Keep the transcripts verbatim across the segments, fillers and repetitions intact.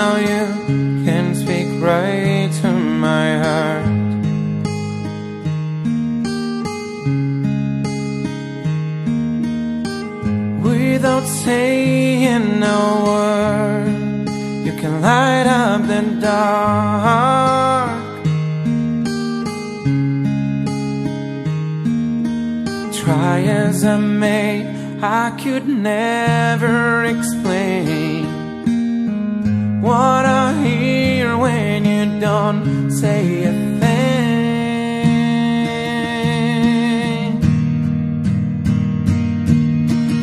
now you can speak right to my heart. Without saying a word, you can light up the dark. Try as I may, I could never explain what I hear when you don't say a thing.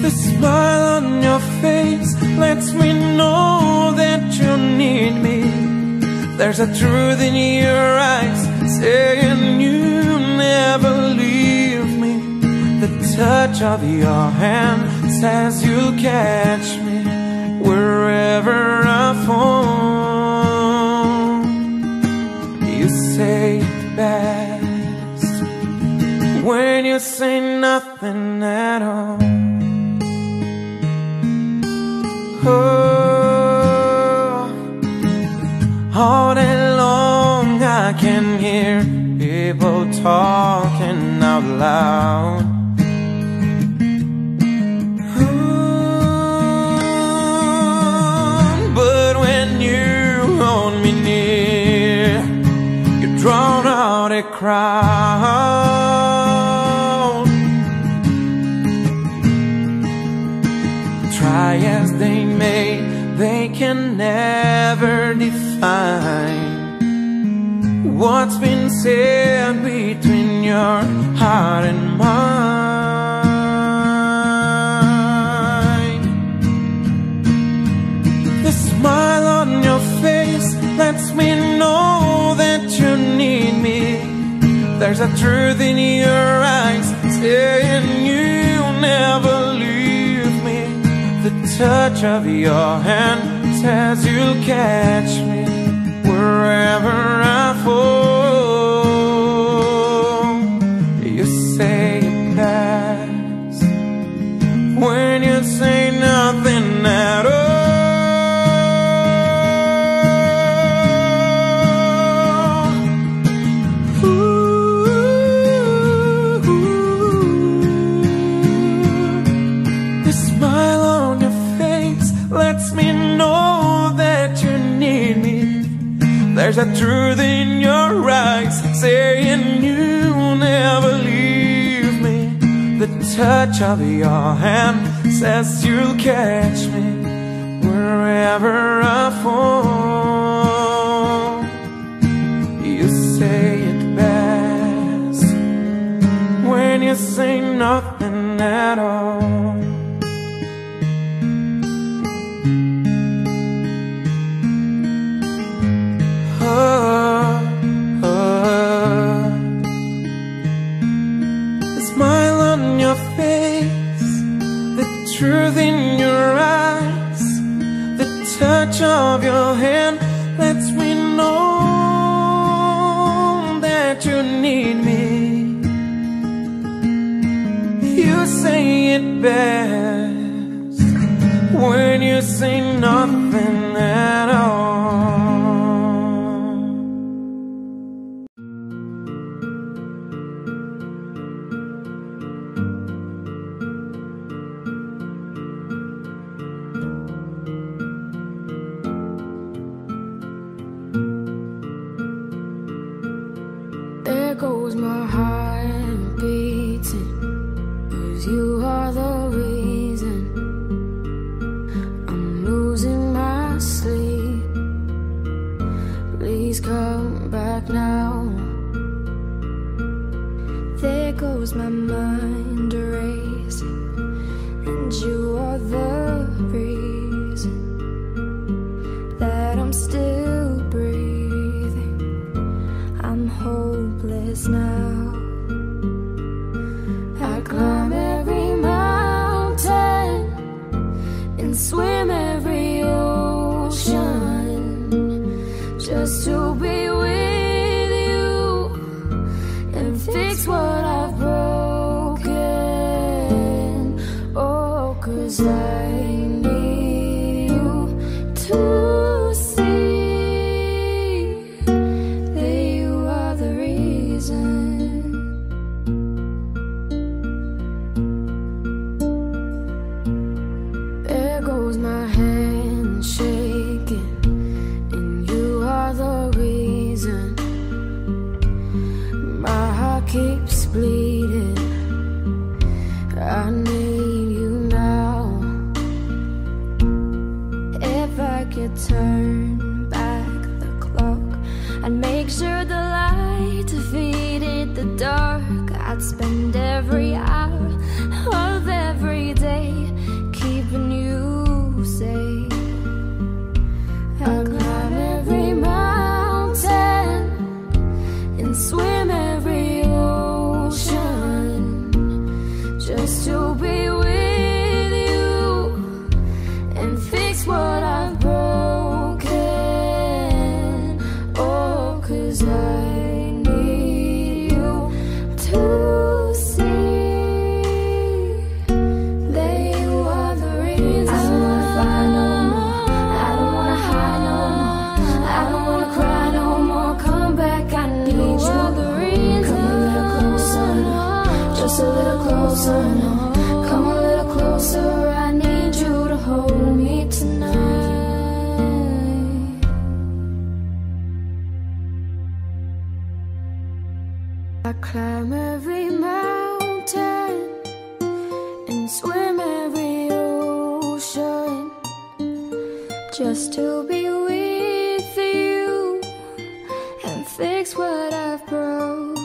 The smile on your face lets me know that you need me. There's a truth in your eyes saying you never leave me. The touch of your hand says you'll catch me wherever I fall. You say it best when you say nothing at all. Oh, all day long I can hear people talking out loud. Drown out a crowd. Try as they may, they can never define what's been said between your heart and mine. The smile on your face lets me know you need me. There's a truth in your eyes saying you never leave me. The touch of your hand says you'll catch me wherever I fall. You say it best when you say nothing at all. There's a truth in your eyes saying you'll never leave me. The touch of your hand says you'll catch me wherever I fall. You say it best when you say nothing at all. Truth in your eyes, the touch of your hand lets me know that you need me. You say it best when you say nothing at all. I need you to see. to turn back the clock and make sure the light defeated the dark. I'd spend every hour of every day keeping you safe. I'd climb every mountain and swim every ocean just to be with you. I climb every mountain and swim every ocean just to be with you and fix what I've broken,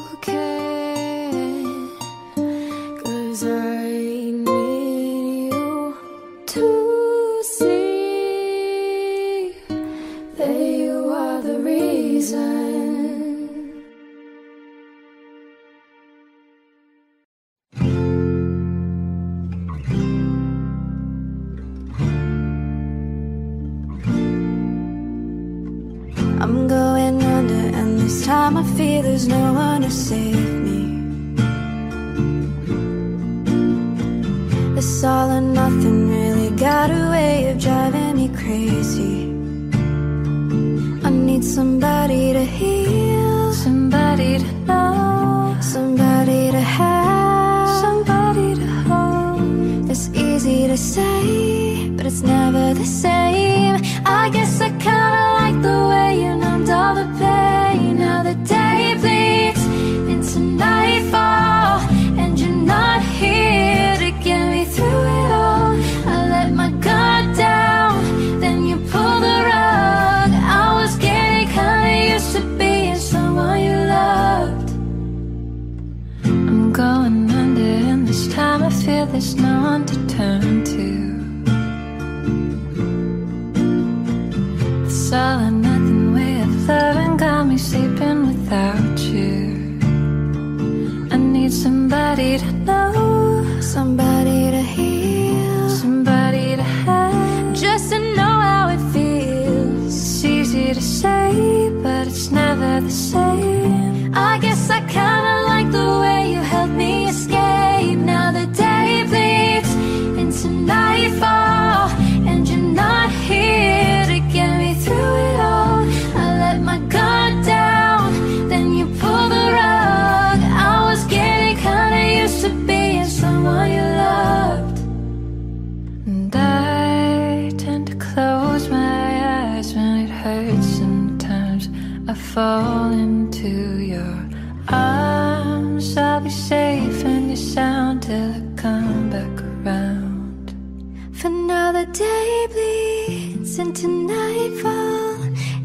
'cause I need you to see that you are the reason. I'm going under, and this time I fear there's no one to save me. This all or nothing really got a way of driving me crazy. I need somebody to heal, somebody to know, somebody to have, somebody to hold. It's easy to say, but it's never the same. I guess I kinda like the way all the pain, how the day bleeds into nightfall, and you're not here to get me through it all. I let my guard down, then you pull the rug. I was getting kinda used to being someone you loved. I'm going under, and this time I feel there's no one to turn to. It's all I know. Loving got me sleeping without you. I need somebody to know, somebody to heal, somebody to have, just to know how it feels. It's easy to say, but it's never the same. I guess I kinda like the way you helped me escape. Now the day bleeds into nightfall, and you're not here to get me through it all. My guard down, then you pull the rug. I was getting kinda used to being someone you loved. And I tend to close my eyes when it hurts. Sometimes I fall into your arms. I'll be safe in your sound till I come back around. For now the day bleeds into nightfall,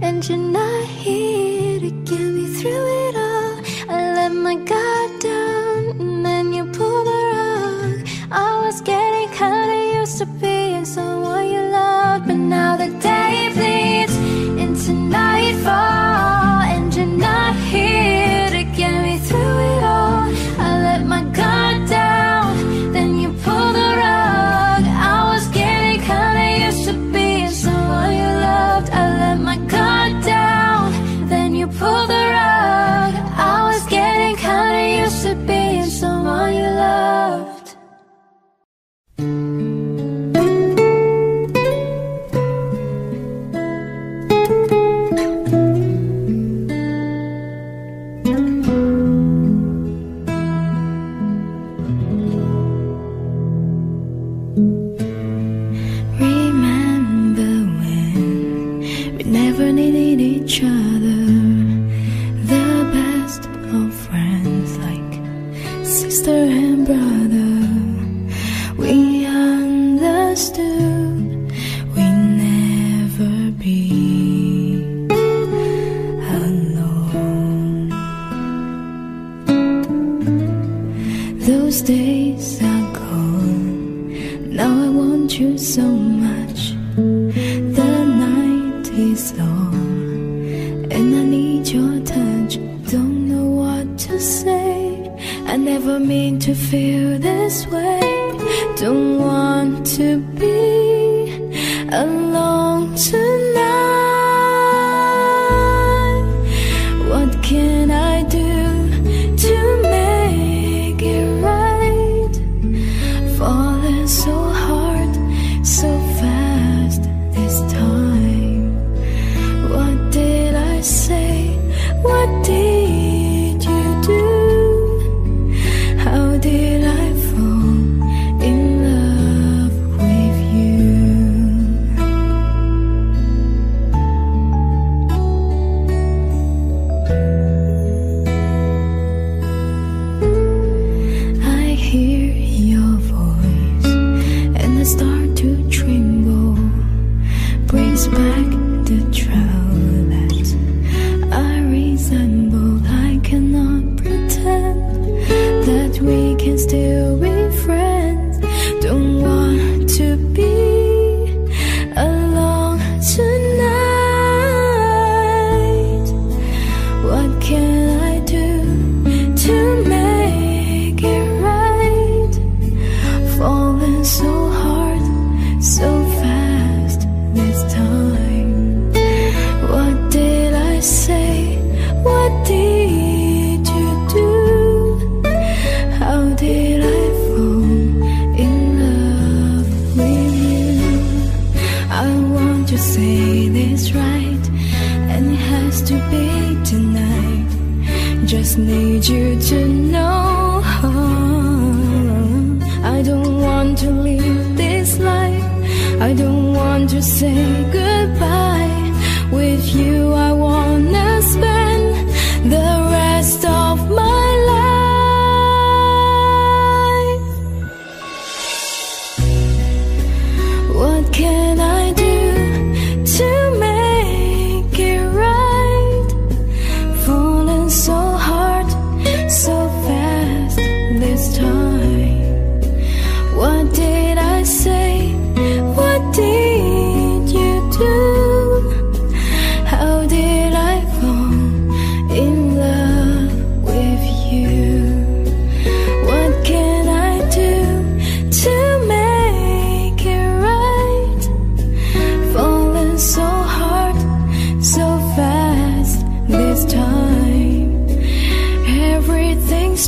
and you're not here to get me through it all. I let my guard down, and then you pull the rug. I was getting kinda used to being someone you loved. But now the day bleeds into nightfall, and you're not here to get me through it all. I let my guard down, then you pull the rug. I was getting kinda used to being someone you loved. I let my guard pull the rug. I was getting kinda used to being someone you loved. We understood, we never be alone. Those days are gone. Now I want you so much. The night is long, and I need your touch. Don't know what to say. I never mean to feel this way. Don't want to be alone tonight. What can I do to make it right? Falling so hard, so fast this time. What did I say? What did you do? How did I fall in love with you? I hear your voice and I start to tremble. Brings back the trouble that I resemble. I cannot pretend that we can still be friends. Don't want to be alone tonight. What can I do to make it right? Falling so hard, so fast this time. What did I say? What did you do? How did I fall in love with you? I want to say this right, and it has to be tonight. Just need you to know. I don't want to leave this life. I don't want to say goodbye. With you, I wanna spend the rest of my life. What can I do to make it right? Falling so hard, so fast this time. What did I say? What did you do?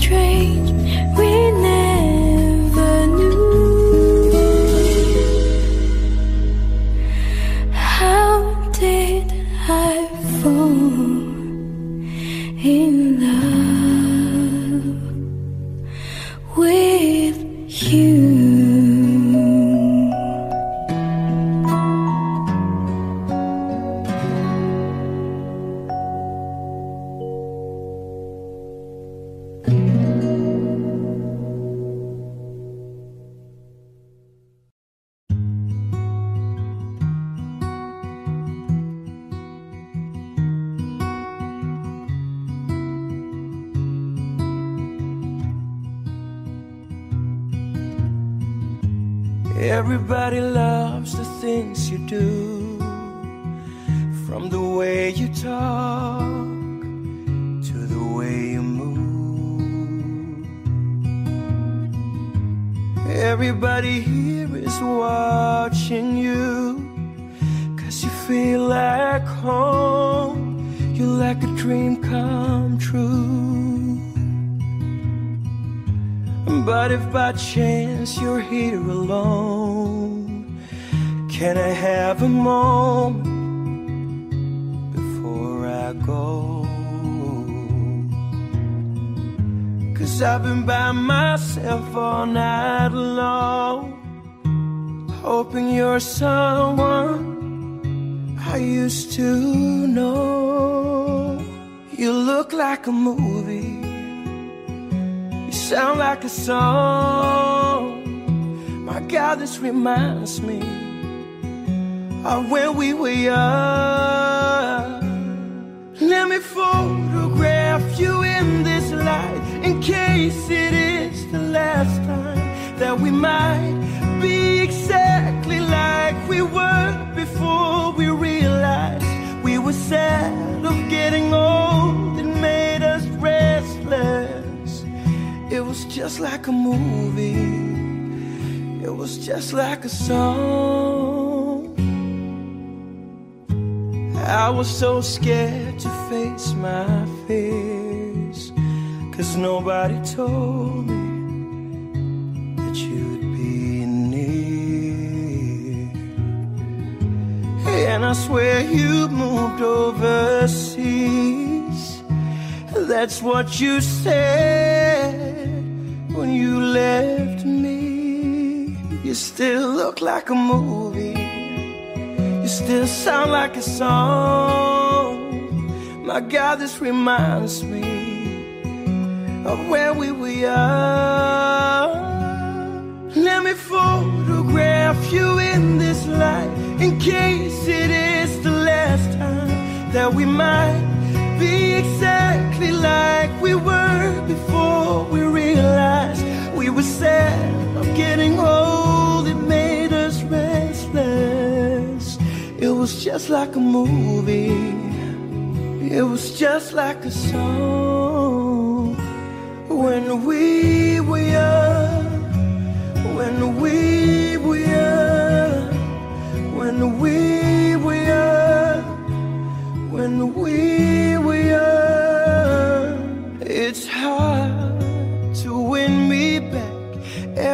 Strange, we never knew. How did I fall in love with you? Everybody loves the things you do, from the way you talk to the way you move. Everybody here is watching you, 'cause you feel like home. You're like a dream come true. But if by chance you're here alone, can I have a moment before I go? 'Cause I've been by myself all night long, hoping you're someone I used to know. You look like a movie, you sound like a song. My God, this reminds me of when we were young. might be exactly like we were before we realized we were sad of getting old. It made us restless. It was just like a movie. It was just like a song. I was so scared to face my fears, 'cause nobody told me . And I swear you moved overseas. That's what you said when you left me. You still look like a movie. You still sound like a song. My God, this reminds me of where we were young. Let me photograph you in this light, in case it is the last time that we might be exactly like we were before we realized we were sad of getting old. It made us restless. It was just like a movie. It was just like a song. When we were young, when we were young, when we were young, when we were young. It's hard to win me back.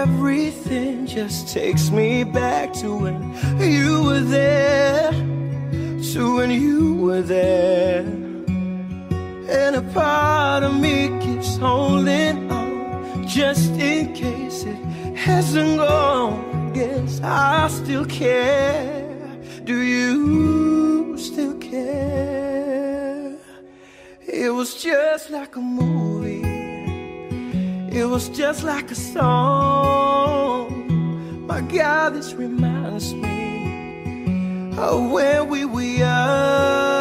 Everything just takes me back to when you were there, to when you were there. And a part of me keeps holding on, just in case it hasn't gone. Yes, I still care. Do you still care? It was just like a movie. It was just like a song. My God, this reminds me of where we were young.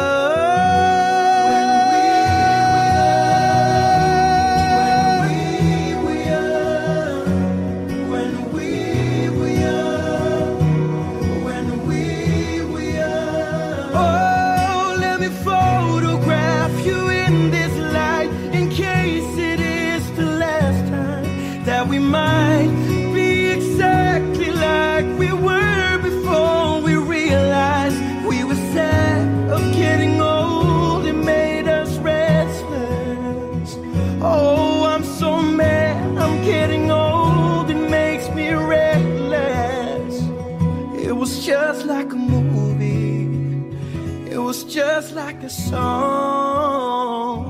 Just like a song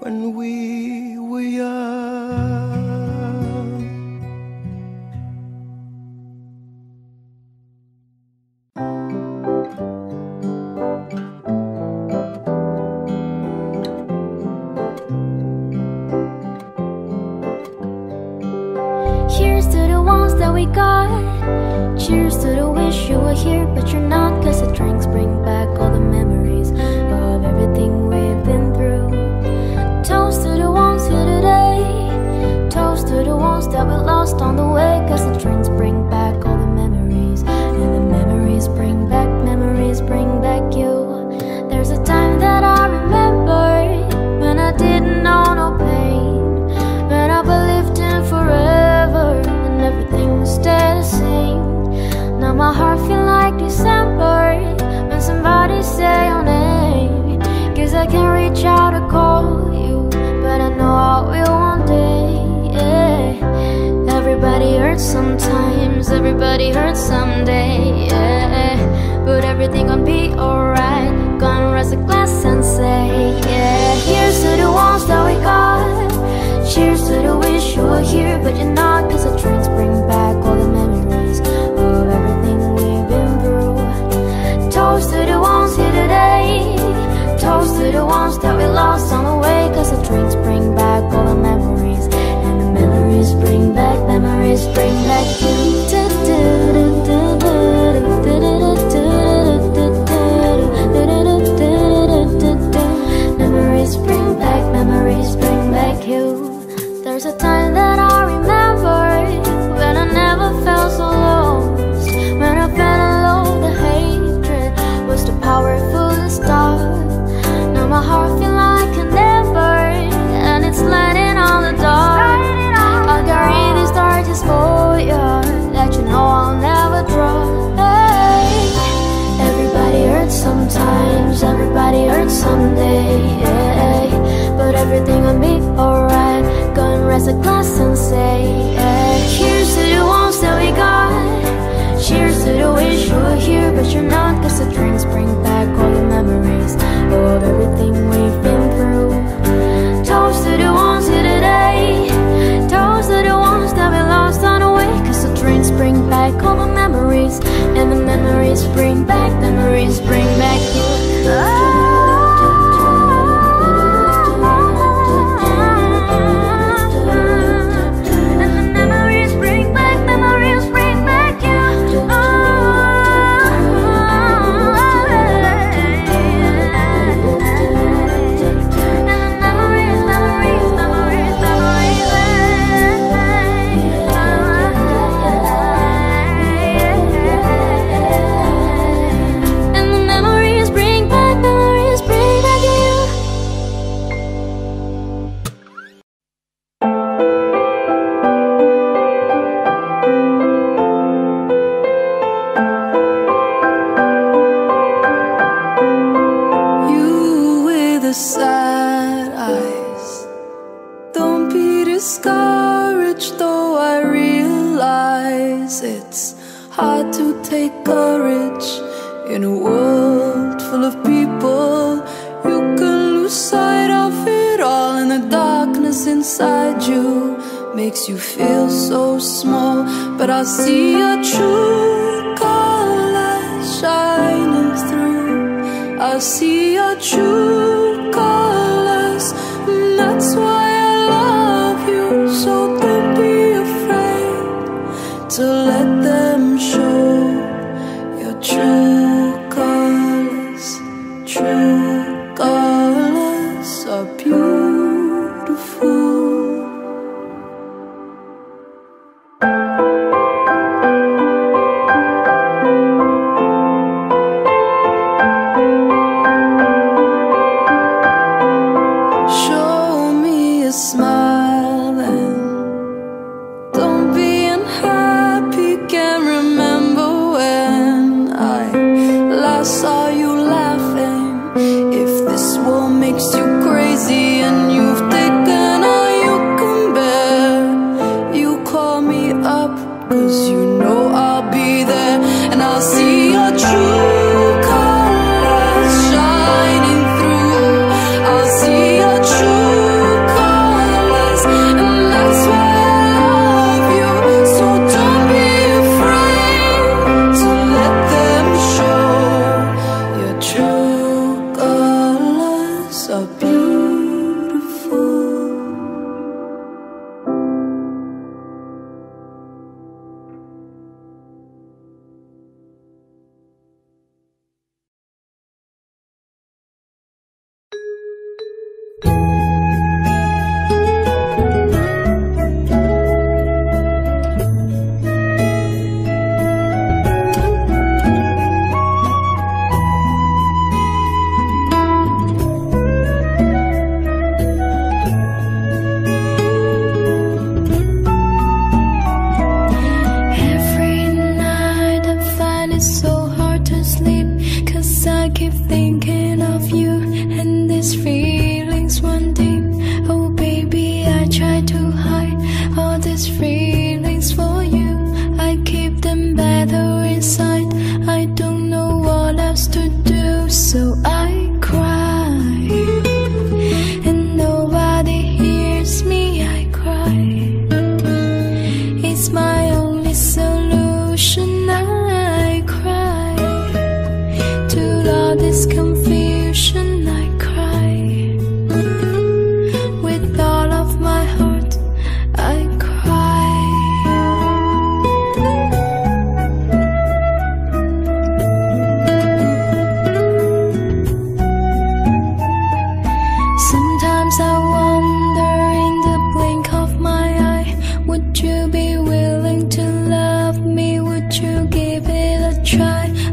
when we were young. Cheers to the ones that we got. Cheers to the wish you were here, but you're not, 'cause the drinks bring back all the memories of everything we've been through. Toast to the ones here today. Toast to the ones that we lost on the way, 'cause the drinks bring back all the memories, and the memories bring back, memories bring back you. There's a time that I remember when I didn't know no pain, when I believed in forever and everything would stay the same. Now my heart feels like December when somebody say your name, 'cause I can reach out to call you, but I know I will one day, yeah. Everybody hurts sometimes, everybody hurts someday, yeah. But everything gon' be alright, gonna raise a glass and say, yeah. Here's to the ones that we got. Cheers to the wish you were here, but you're not, 'cause the drinks bring back all the memories of everything we've been through. Toast to the ones here today. Toast to the ones that we lost on the way, 'cause the drinks bring back all the memories, and the memories bring back, memories bring back you. Memories bring back, memories bring back you. There's a time that I remember when I never sometimes. Everybody hurts someday, yeah. But everything will be alright. Go and raise a glass and say, yeah. Cheers to the ones that we got. Cheers to the wish you were here, but you're not. Cause the drinks bring back all the memories of everything we've been through. Toast to the ones here today. Toast to the ones that we lost on the way. Cause the drinks bring back all the memories. And the memories bring back, memories bring back you. Oh.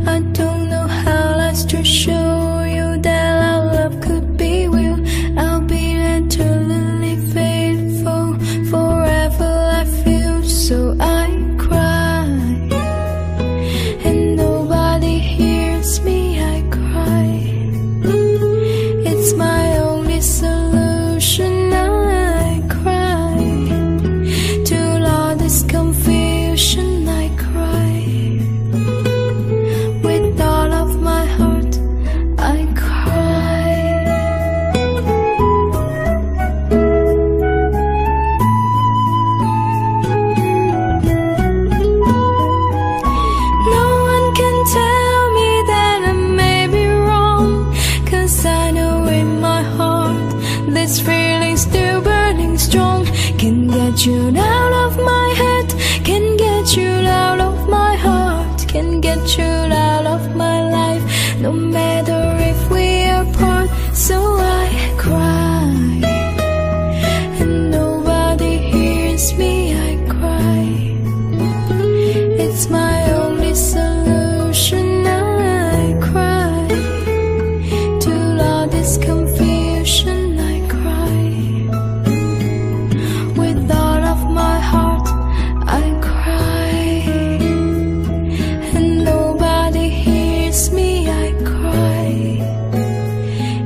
I don't know how else to show get you out of my head, can get you out of my heart, can get you out of my life, no matter if we are apart. So I cry, and nobody hears me, I cry. It's my only solution, I cry. To all this confusion,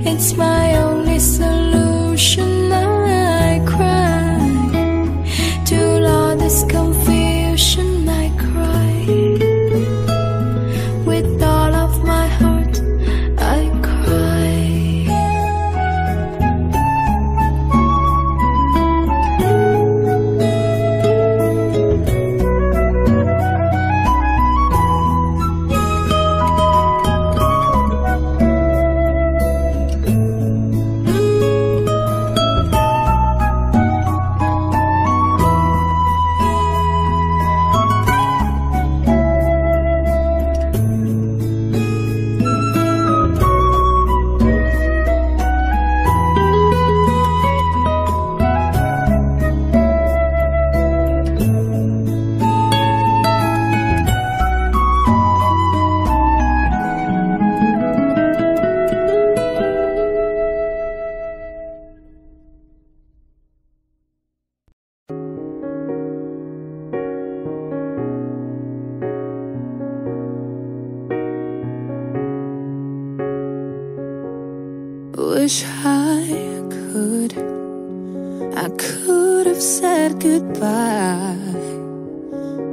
it's my only solution, I cry. To all this confusion, I cry. With all of my heart, I wish I could, I could have said goodbye.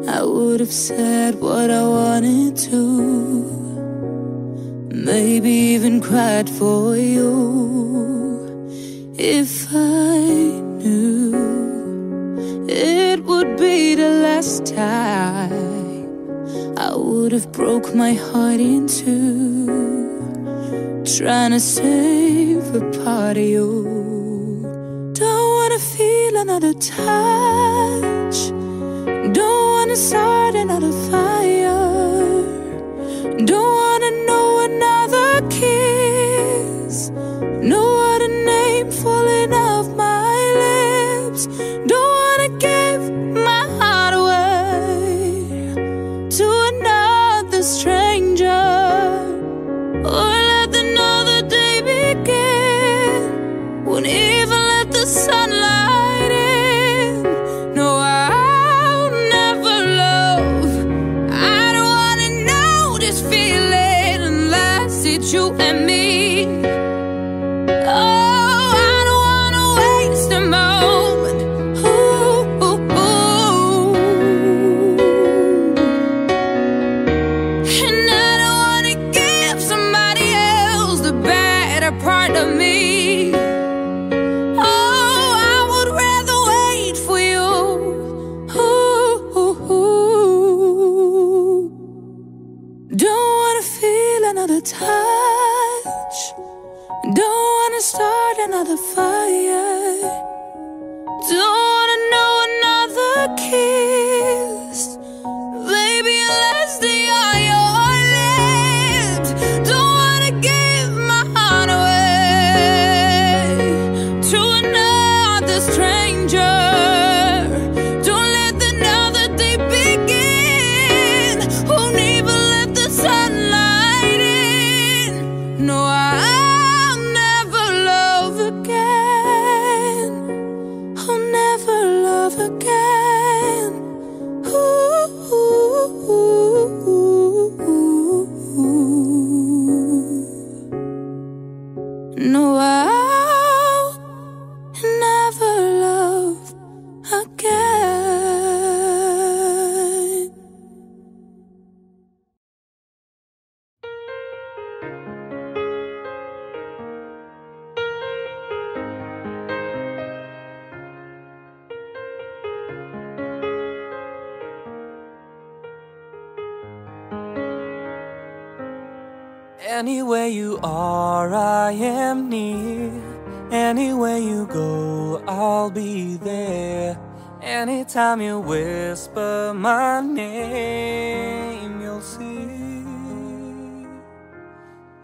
I would have said what I wanted to, maybe even cried for you. If I knew it would be the last time, I would have broke my heart in two, trying to save a part of you. Don't wanna feel another touch, don't wanna start another fire, don't wanna know another kiss, no other name falling off my lips. Don't wanna give my heart away to another stranger, or won't even let the sunlight in. No, I'll never love. I don't wanna know this feeling unless it's you and me. Oh, I don't wanna waste a moment. Ooh, ooh, ooh. And I don't wanna give somebody else the better part of me. Touch, don't wanna start another fire, don't wanna know another kiss, baby, unless they are your lips. Don't wanna give my heart away to another stranger. Anywhere you are, I am near. Anywhere you go, I'll be there. Anytime you whisper my name, you'll see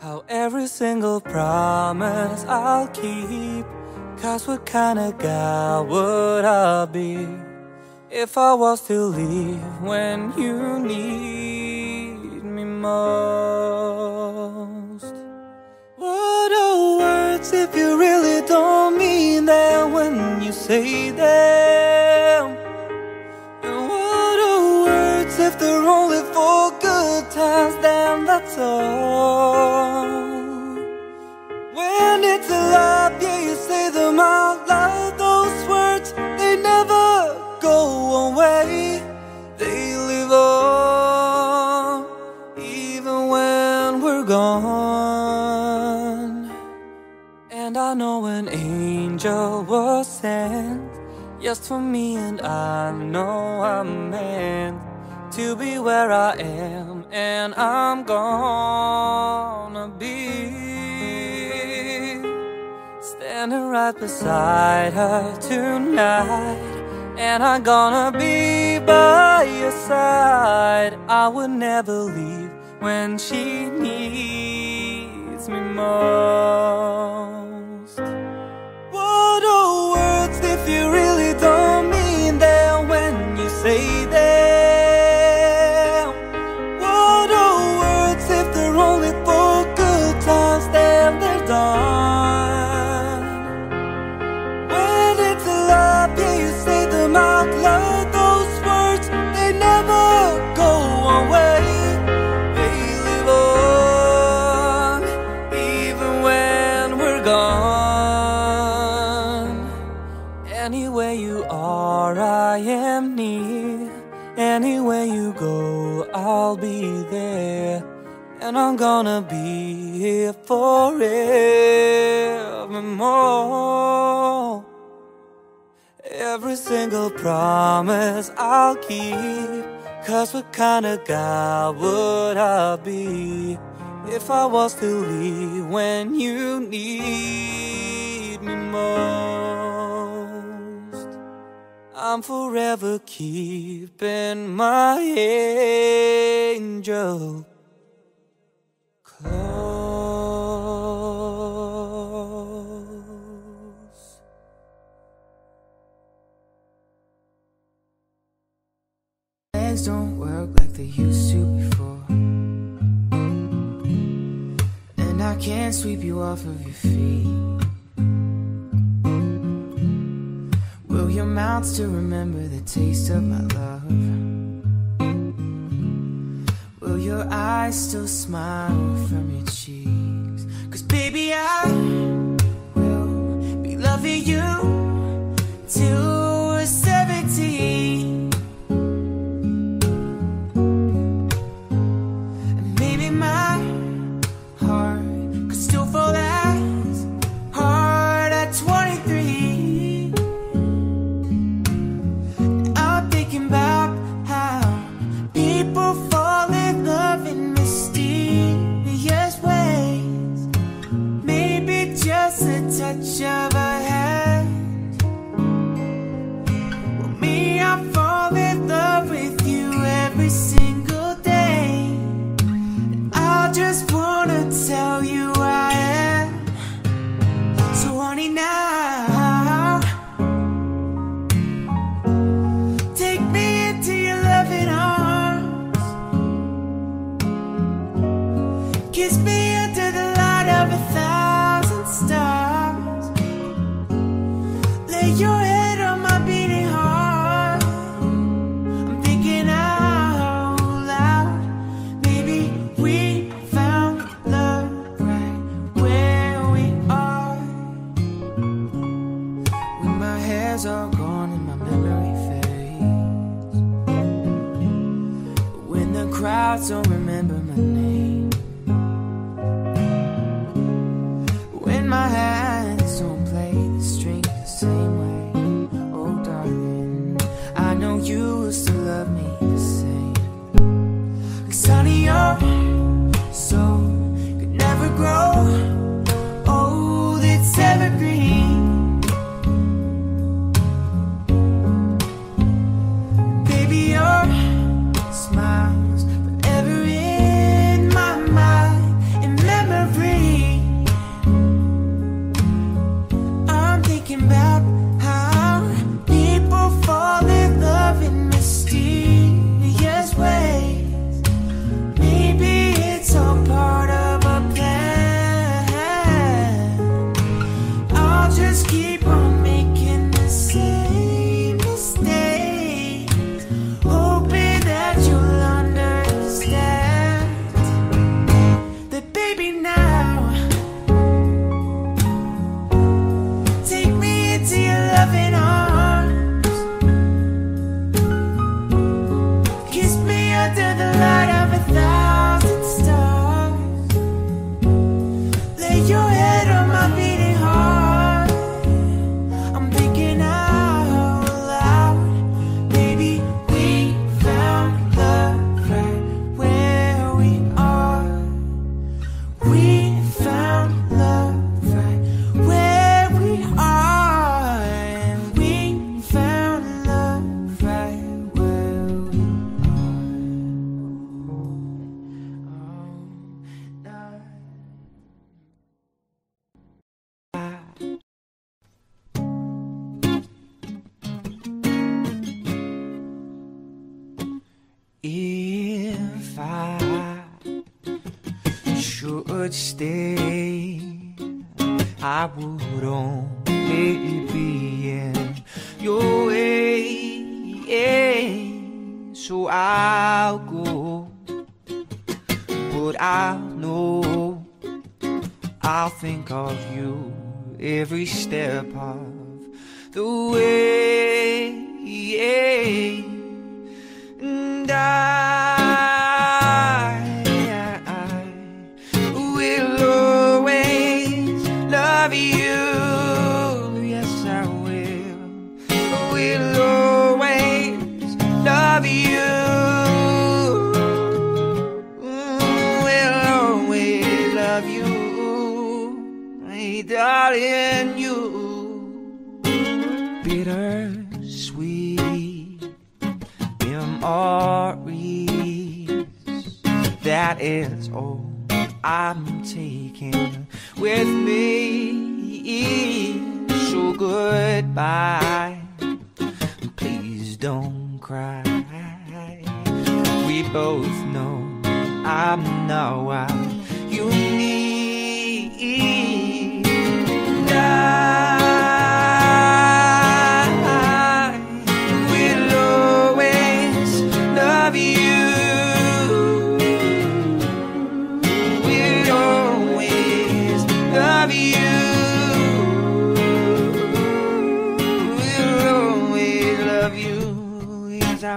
how every single promise I'll keep. 'Cause what kind of guy would I be if I was to leave when you need me most? What are words if you really don't mean them when you say them? If they're only for good times, then that's all. When it's a lot, yeah, you say them out loud. Those words, they never go away. They live on, even when we're gone. And I know an angel was sent just for me, and I know I'm meant to be where I am, and I'm gonna be standing right beside her tonight, and I'm gonna be by your side. I would never leave when she needs me most. What are words if you really don't mean them when you say them? Anywhere you are, I am near. Anywhere you go, I'll be there. And I'm gonna be here forevermore. Every single promise I'll keep. 'Cause what kind of guy would I be if I was to leave when you need me more? I'm forever keeping my angel close. Legs don't work like they used to before, and I can't sweep you off of your feet. Will your mouth still remember the taste of my love? Will your eyes still smile from your cheeks? 'Cause baby, I will be loving you till seventy. And maybe my heart could still fall as hard at twenty-three. About how people fall in love in mysterious ways. If I should stay, I would only be in your way. So I'll go, but I'll know I'll think of you every step of the way. And I, I will always love you. Yes, I will. I will always love you. I will always love you, my darling, you. Bittersweet memories, that is all I'm taking with me. So goodbye, please don't cry. We both know I'm not what you need. I I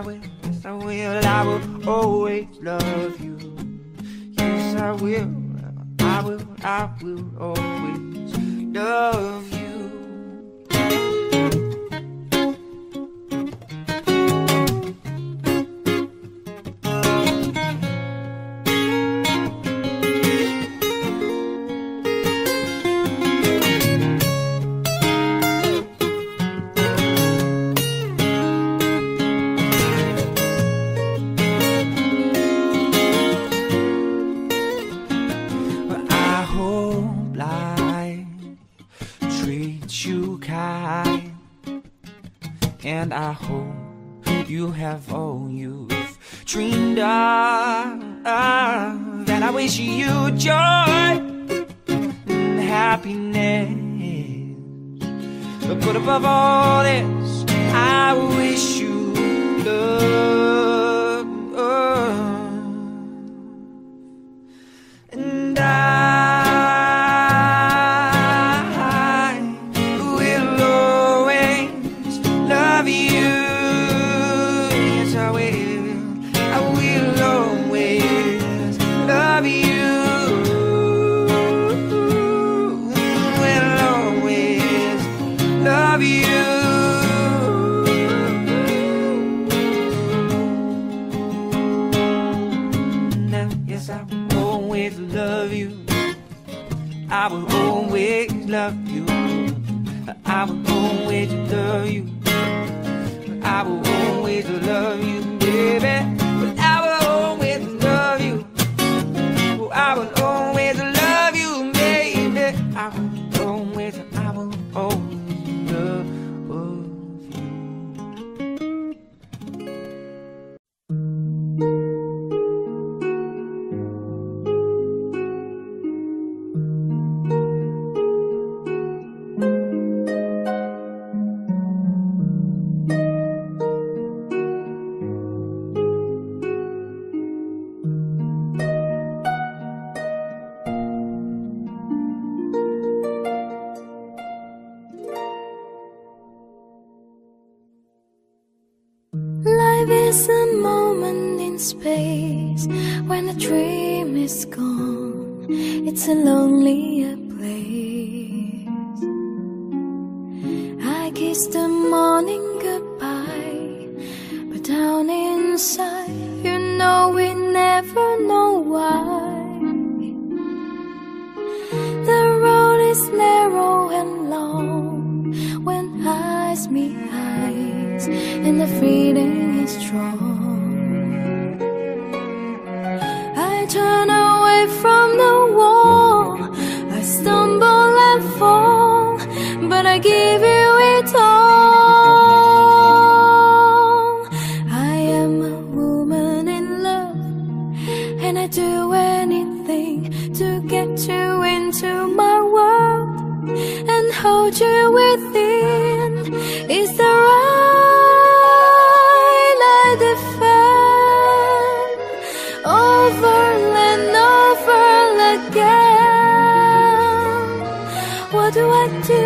will, I will always love you. Yes, I will, I will, I will always love you. You kind, and I hope you have all you've dreamed of, and I wish you joy and happiness, but above all this, I wish you love, and I love you. I will always love you. I will always love you. I will always love you, baby. But I will always love you. Oh, I will always love you, baby. I will always, I will always love you. There's a moment in space when a dream is gone. It's a lonelier place. I kissed the morning goodbye, but down inside, you know we never know why. The road is narrow and long when eyes meet eyes, and the feeling strong. I turn away from the wall, I stumble and fall, but I give you it all. I am a woman in hold you within is the right I defend over and over again. What do I do?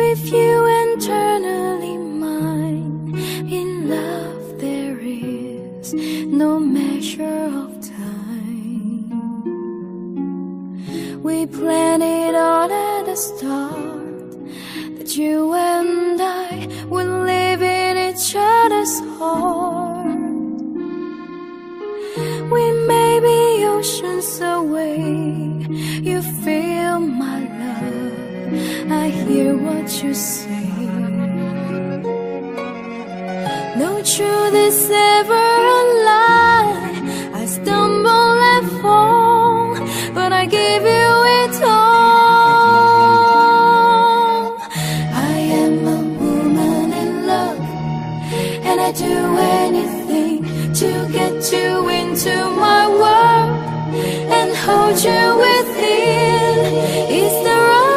With you internally mine, in love there is no measure of time. We planned it all at the start, that you and I would live in each other's heart. We may be oceans away, you feel my love, I hear what you say. No truth is ever a lie, I stumble and fall, but I give you it all. I am a woman in love, and I do anything to get you into my world, and hold you within is the right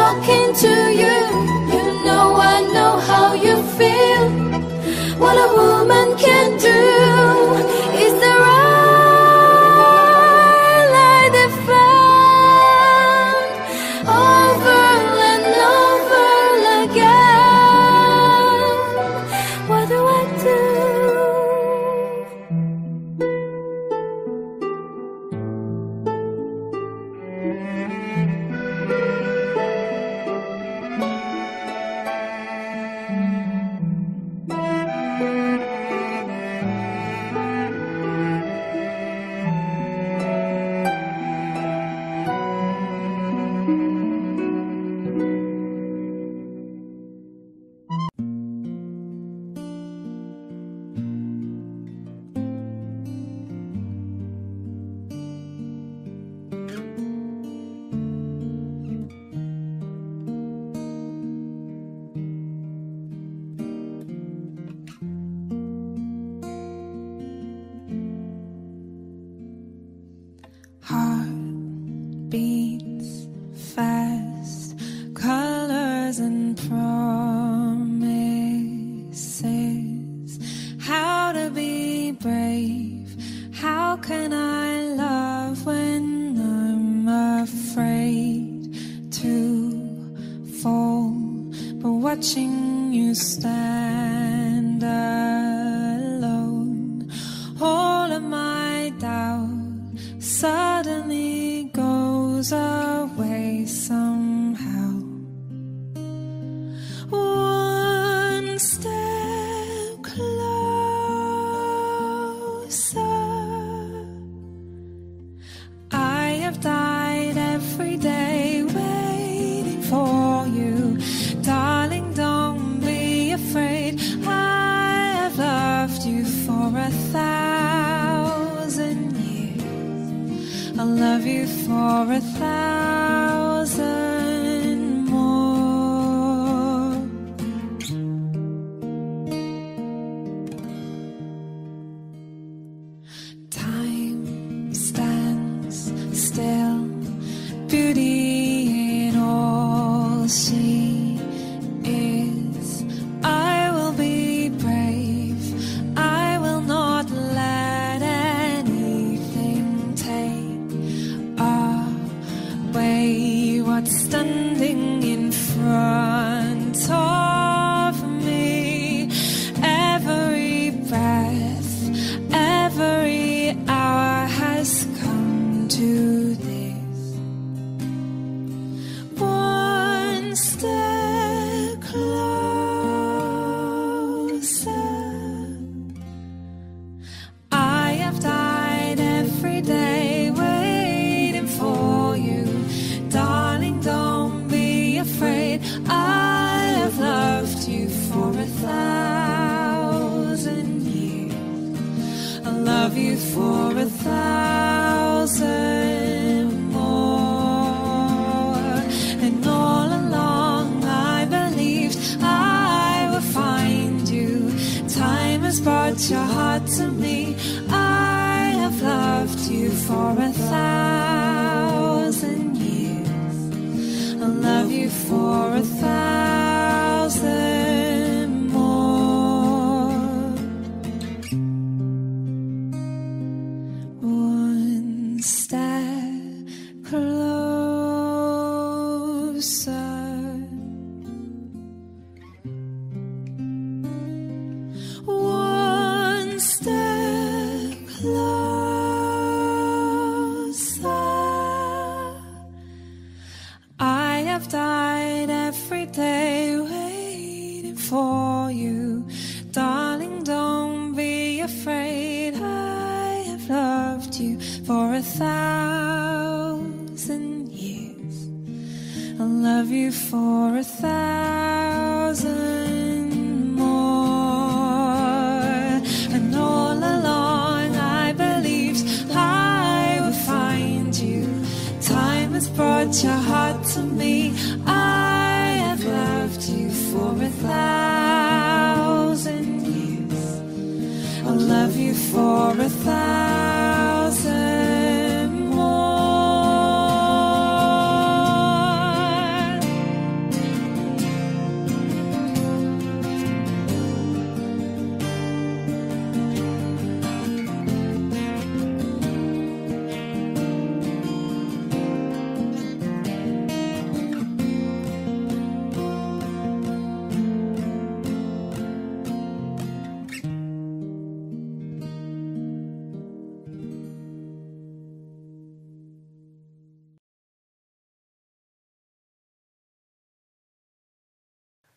talking to you. You know I know how you feel. What a woman can do is the right I defend over and over again. What do I do? Watching you stand alone, all of my doubt suddenly goes away somehow. One step closer, I have died every day waiting for you. Darling, don't be afraid, I have loved you for a thousand years. I'll love you for a thousand more. Time stands still, beauty in all she standing in front of me. Every breath, every hour has come to this. One step a thousand more. And all along I believed I would find you. Time has brought your heart to me. I have loved you for a thousand years. I'll love you for a thousand.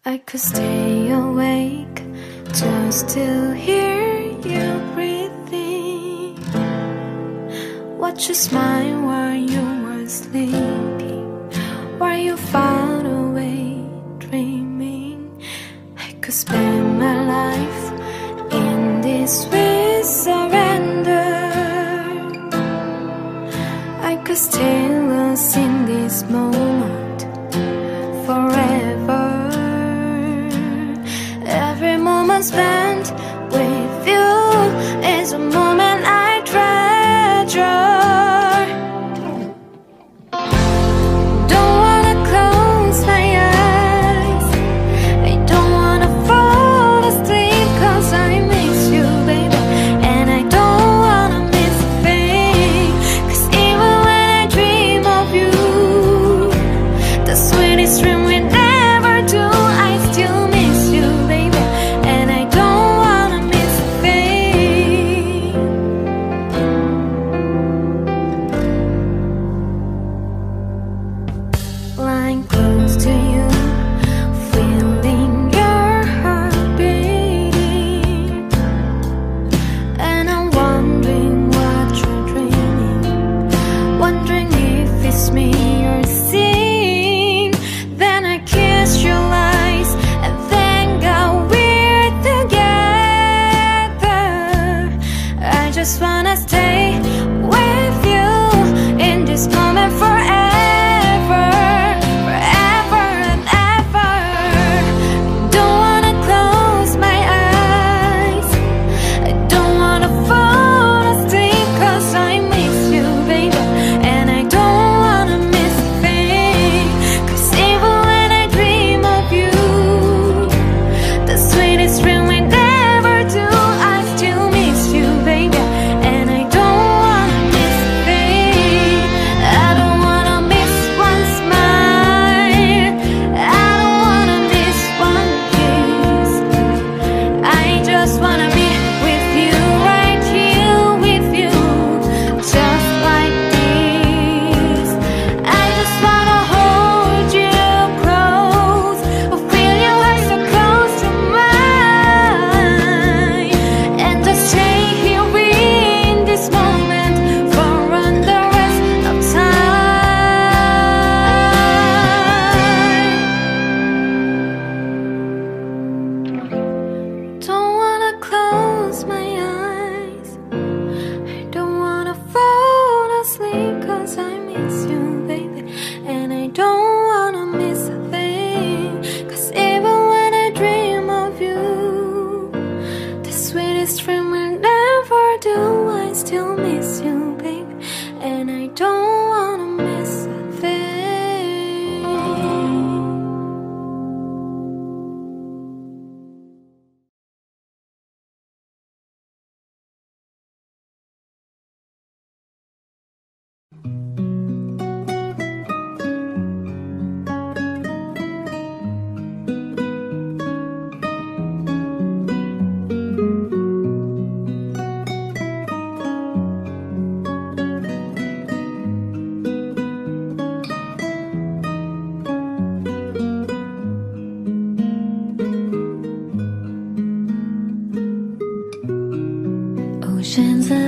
I could stay awake just to hear you breathing. Watch you smile while you were sleeping, while you far away dreaming. I could spend my life in this way, surrender. I could stay lost in this moment forever. Every moment spent with you is a moment I treasure. Don't wanna close my eyes, I don't wanna fall asleep, cause I miss you, baby. And I don't wanna miss a thing, cause even when I dream of you, the sweetest dream we never do, I still miss you, baby. I don't want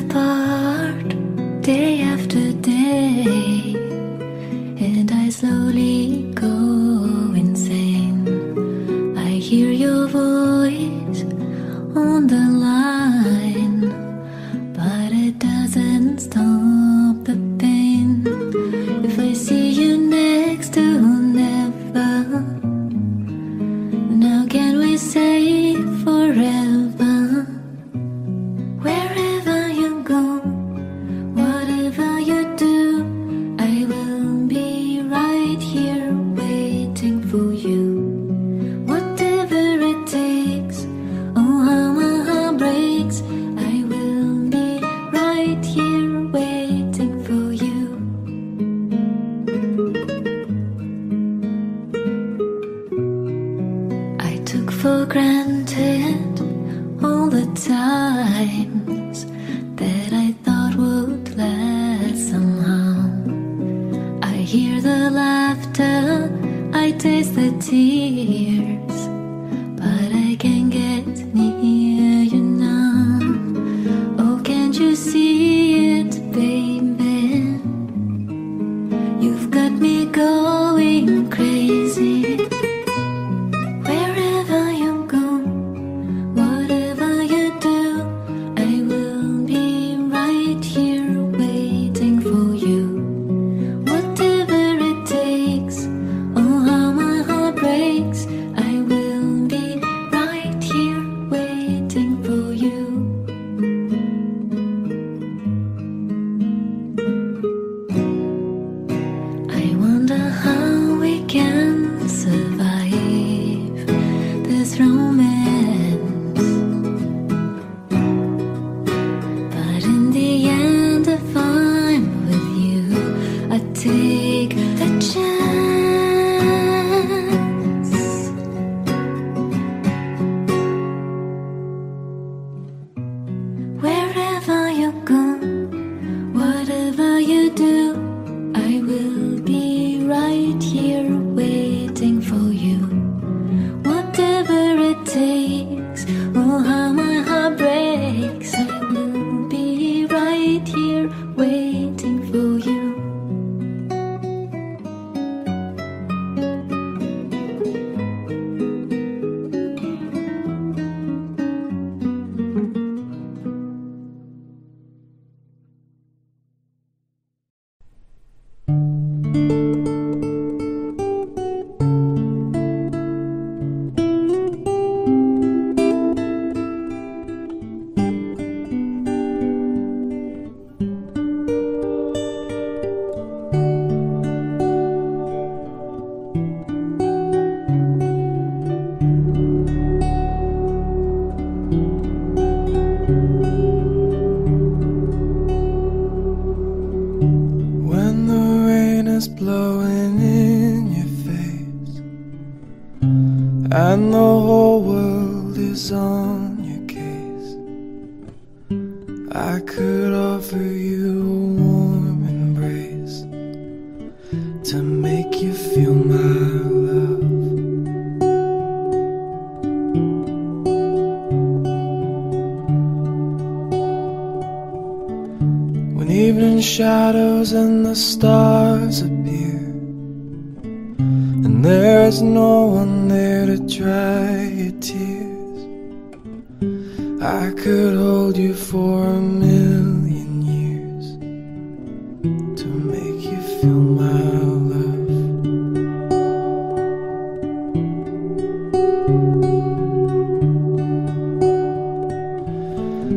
apart day after day, and I slowly go insane. I hear your voice on the line, but it doesn't stop the pain. If I see you next to never, now can we say forever? For granted all the times that I thought would last somehow. I hear the laughter, I taste the tears, but I can't get near you now. Oh, can't you see it, baby? You've got me going crazy. Romance, but in the end, if I'm with you, I take the chance. Wherever you go, whatever you do, I will be right here waiting for you. Oh, how my heart breaks. I will be right here waiting for you. Blowing in your face, and the whole world is on your case. I could offer you a warm embrace to make you feel my love. When evening shadows and the stars appear, and there is no one there to dry your tears, I could hold you for a million years to make you feel my love.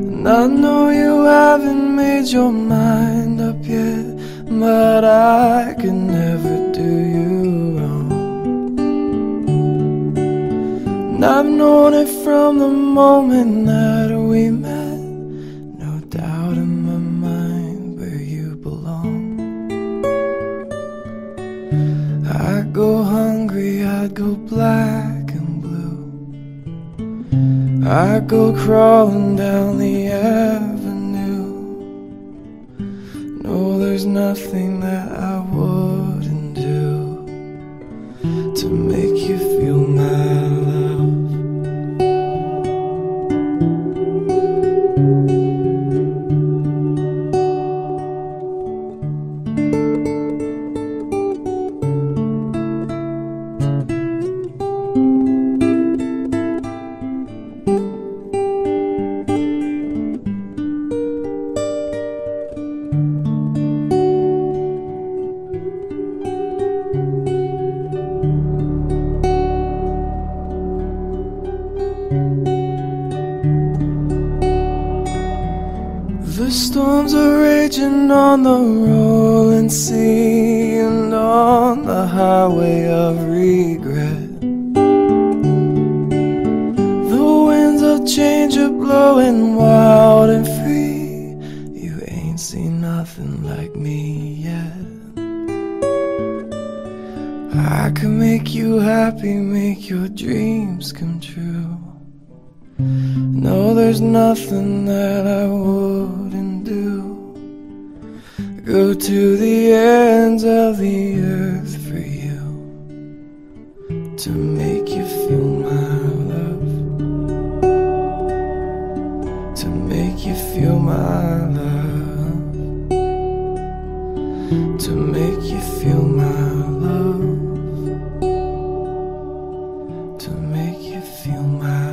And I know you haven't made your mind up yet, but I could never do you wrong. I've known it from the moment that we met, no doubt in my mind where you belong. I'd go hungry, I'd go black and blue, I'd go crawling down the avenue. No, there's nothing that I wouldn't do to make you feel my love. storms are raging on the rolling sea and on the highway of regret. The winds of change are blowing wild and free. You ain't seen nothing like me yet. I can make you happy, make your dreams come true. No, there's nothing that I wouldn't do. Go to the ends of the earth for you, to make you feel my love, to make you feel my love, to make you feel my love, to make you feel my love.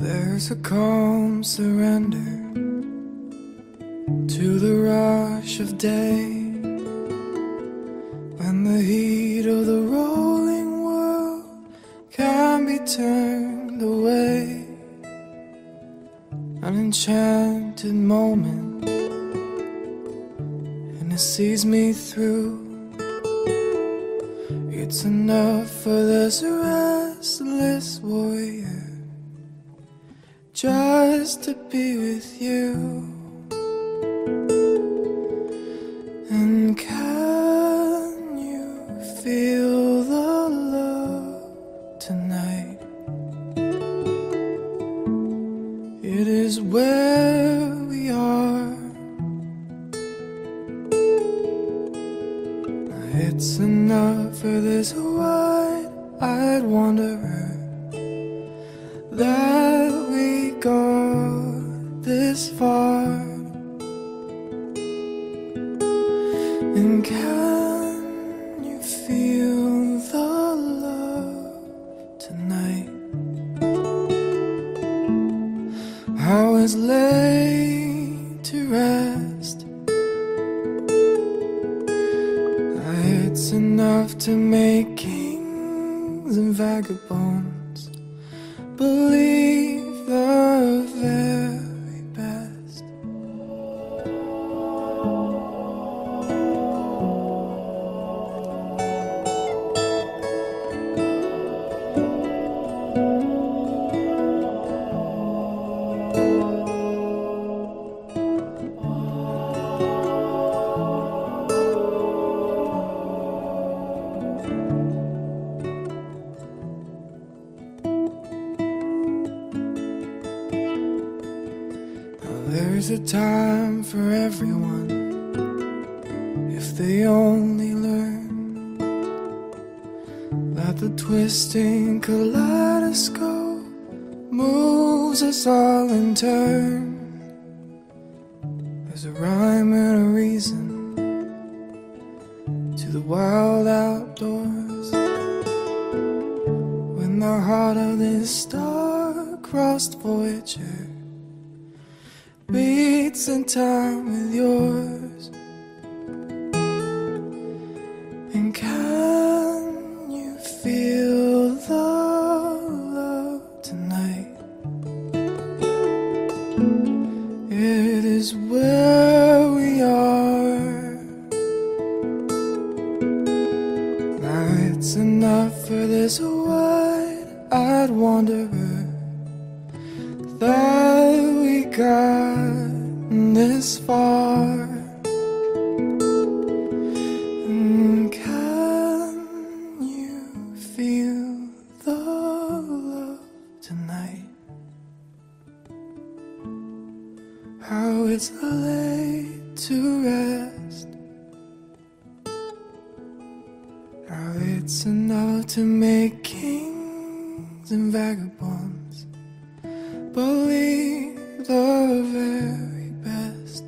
There's a calm surrender to the rush of day when the heat of the rolling world can be turned away. An enchanted moment, and it sees me through. It's enough for this restless warrior, just to be with you and can you feel the love tonight? It is where we are. It's enough for this wide-eyed wanderer that we got this far. And can you feel the love tonight? I was laid to rest. It's enough to make kings and vagabonds believe the very best. There's a time for everyone if they only learn that the twisting kaleidoscope moves us all in turn. There's a rhyme and a reason to the wild outdoors when the heart of this star-crossed voyager beats in time with yours. And can you feel the love tonight? It is where we are. Now it's enough for this wide-eyed wanderer that we got this far. And can you feel the love tonight? How it's laid to rest. How it's enough to make kings and vagabonds believe the very best.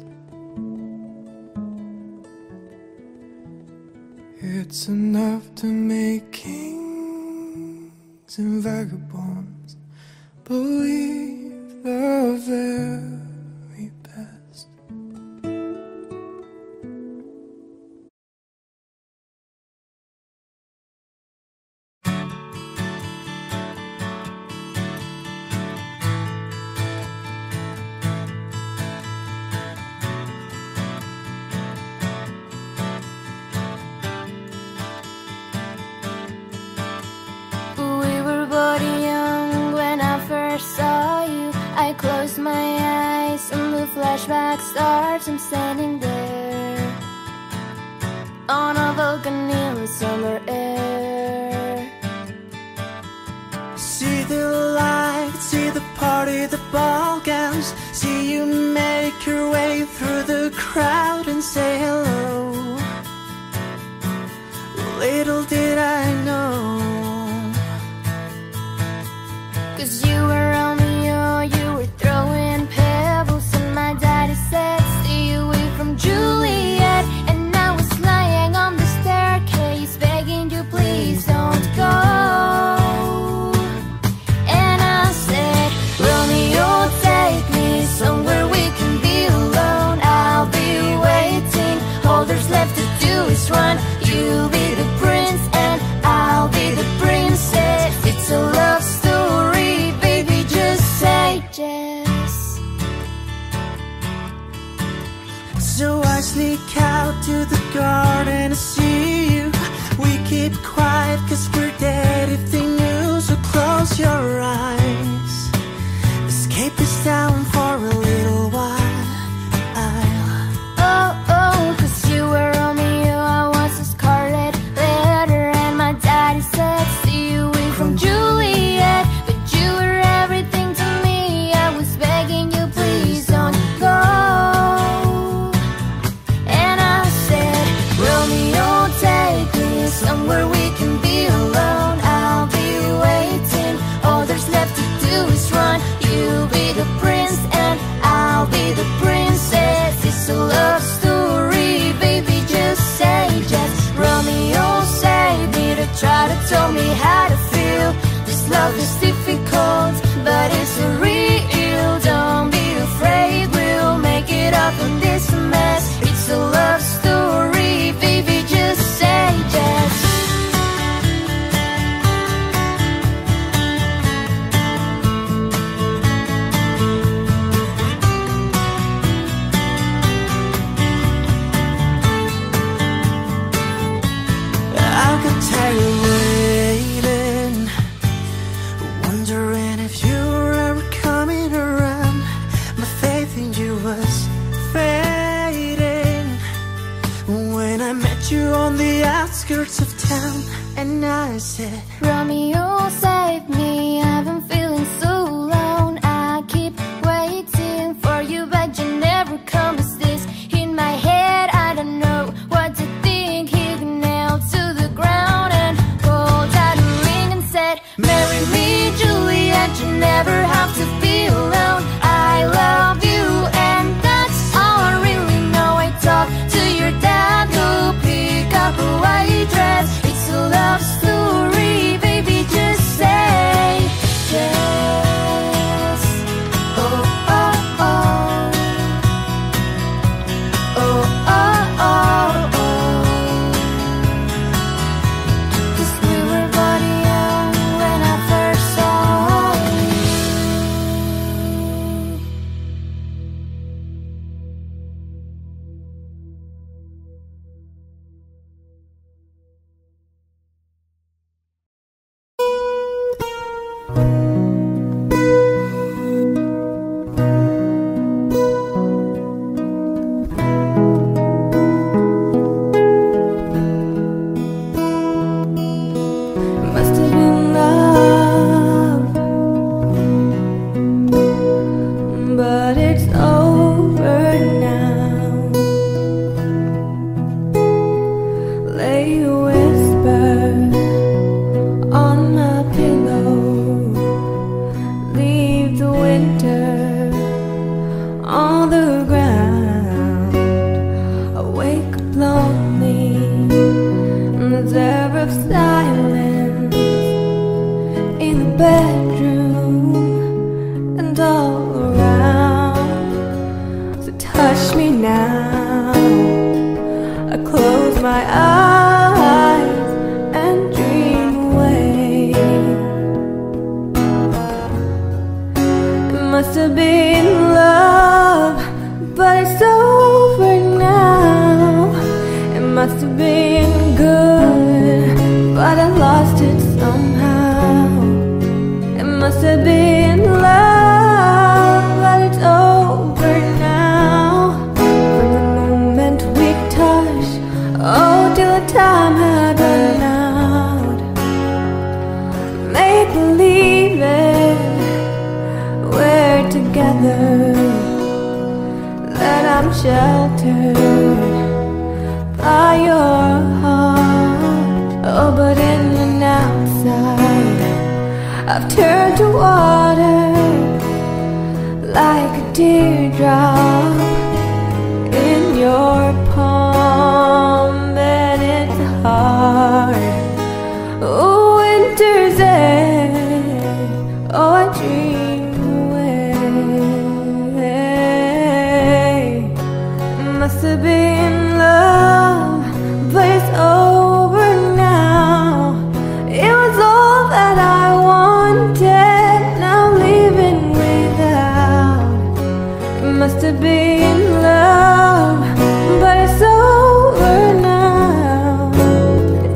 It's enough to make kings and vagabonds believe the very best. Flashback starts, I'm standing there on a balcony in summer air. See the light, see the party, the ball gowns. See you make your way through the crowd and say hello. Little did I know, 'cause you were Romeo, you were throwing pebbles. My daddy said, stay away from Juliet. And I was lying on the staircase, begging you, please don't go. And I said, Romeo, take me somewhere we can be alone. I'll be waiting, all there's left to do is run. You'll be the prince and I'll be the princess. It's a love story, baby, just say yes. So I sneak out to the garden to see you. We keep quiet 'cause we're dead if they knew. So close your eyes, escape this town for a little while. Oh, oh, 'cause you were Romeo, I was a scarlet letter. And my daddy said, stay away from Juliet. But you were everything to me, I was begging you, please don't go. Somewhere we can be alone, I'll be waiting, all there's left to do is run. You'll be the prince and I'll be the princess. It's a love story, baby, just say yes. Romeo, save me, to try to tell me how to feel. This love is difficult, but it's real. Don't be afraid, we'll make it up in this mess. It's a love story, baby, just say yes. You on the outskirts of town, and I said, Romeo, save me, I've been feeling so alone. I keep waiting for you, but you never come. Is this in my head? I don't know what to think. He knelt to the ground and pulled out a ring and said, marry me, Juliet, you never have to be alone. I love you, and that's all I really know. I talk to your dad, who up a white dress. It's a love story, baby, just say yes. Oh, oh, oh. Oh, oh, oh, oh. 'Cause we were body young when I first saw you. Lay a whisper on my pillow. bedroom and all around. So touch me now. I close my eyes and dream away. It must have been love, but it's over now. It must have been good, but I lost it somehow. It must have been love, but it's over now. From the moment we touched, oh, till the time had run out. Make believe it, we're together, that I'm sheltered by your heart. Oh, but in and outside I've turned to water, like a teardrop in your palm, and it's hard. Oh, winter's end, oh, I dream away. It must have been love, but it's over now. It was all that I must have been love, but it's over now.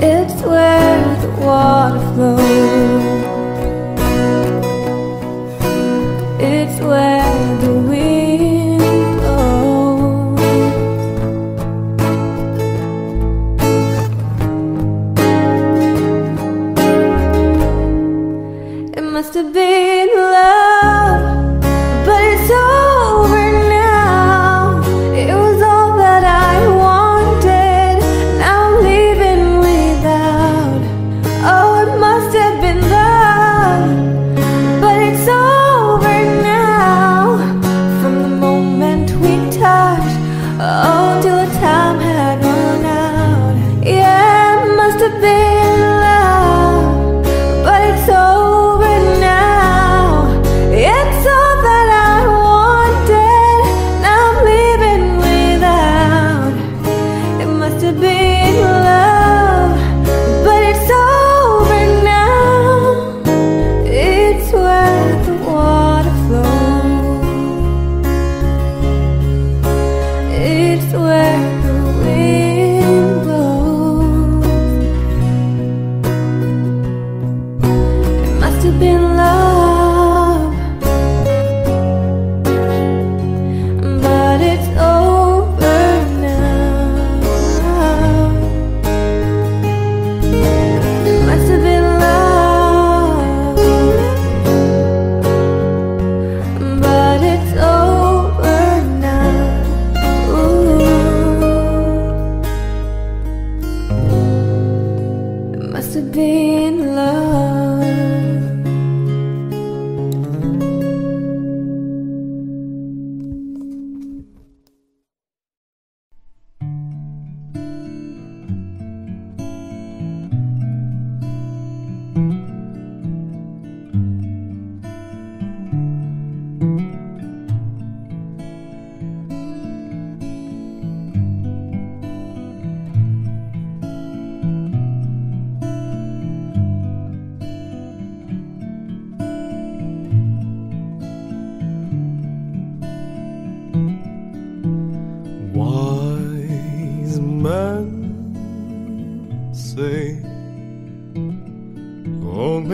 It's where the water flows. It's where the wind blows. It must have been love, but it's over.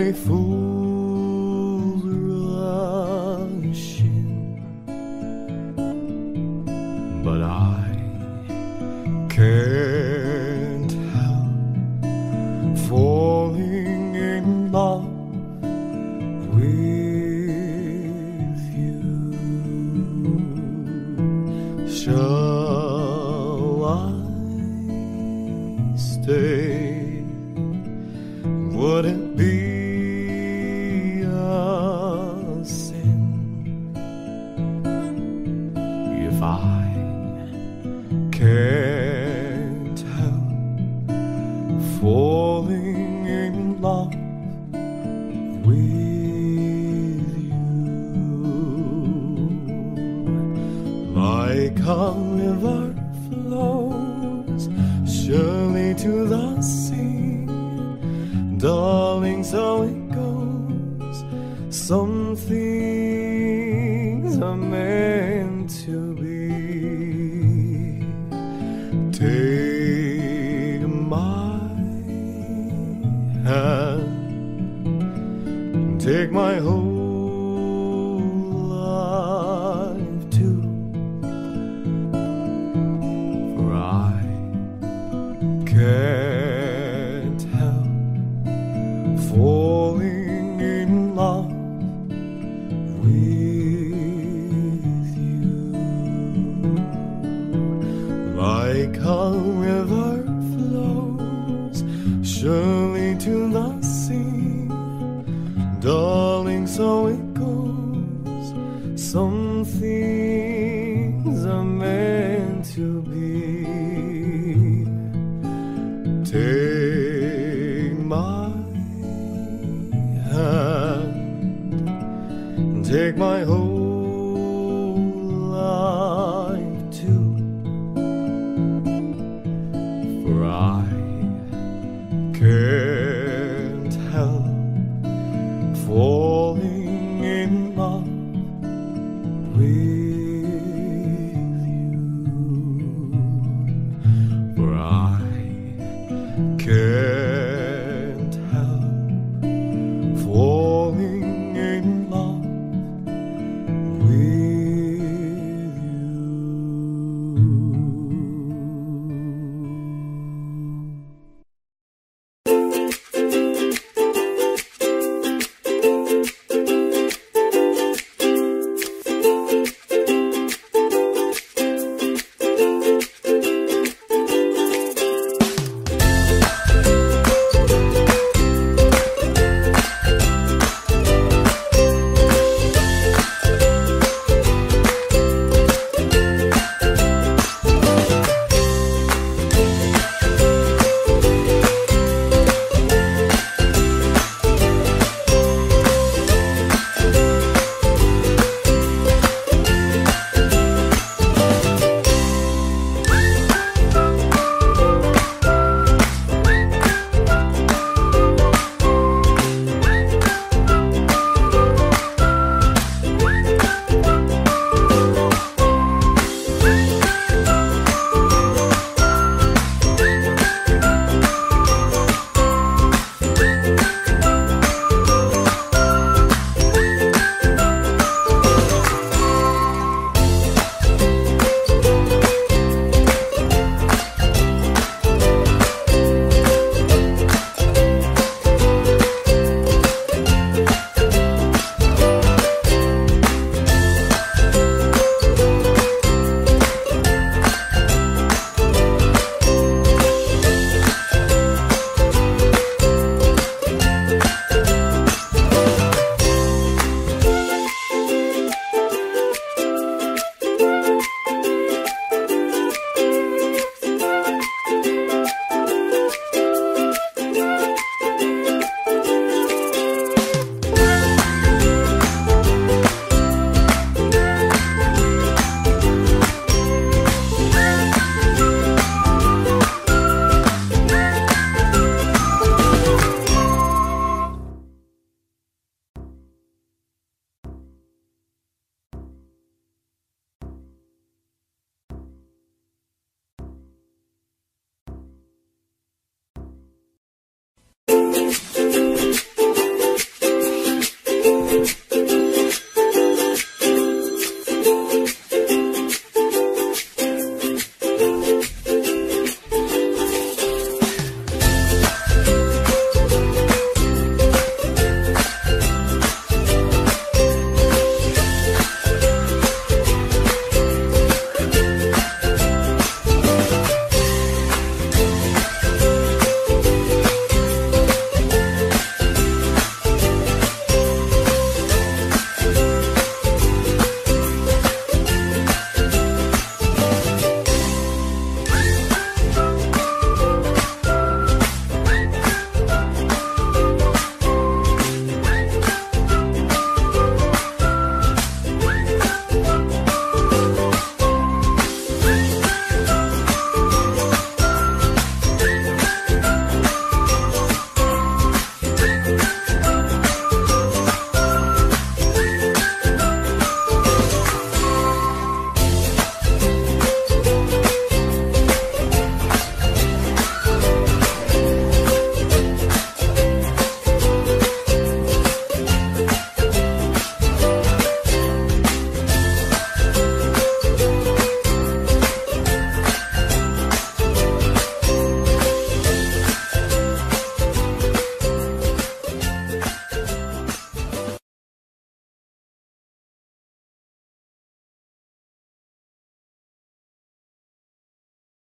Falling in love with Come, river flows surely to the sea. Darling, so it goes. Some things are meant to be. Take my hand, take my whole can't help falling in love with you. Like a river flows surely to the sea, darling, so it goes. Some things are meant to be. Take my hand, take my whole life too, for I can't help falling in love with you.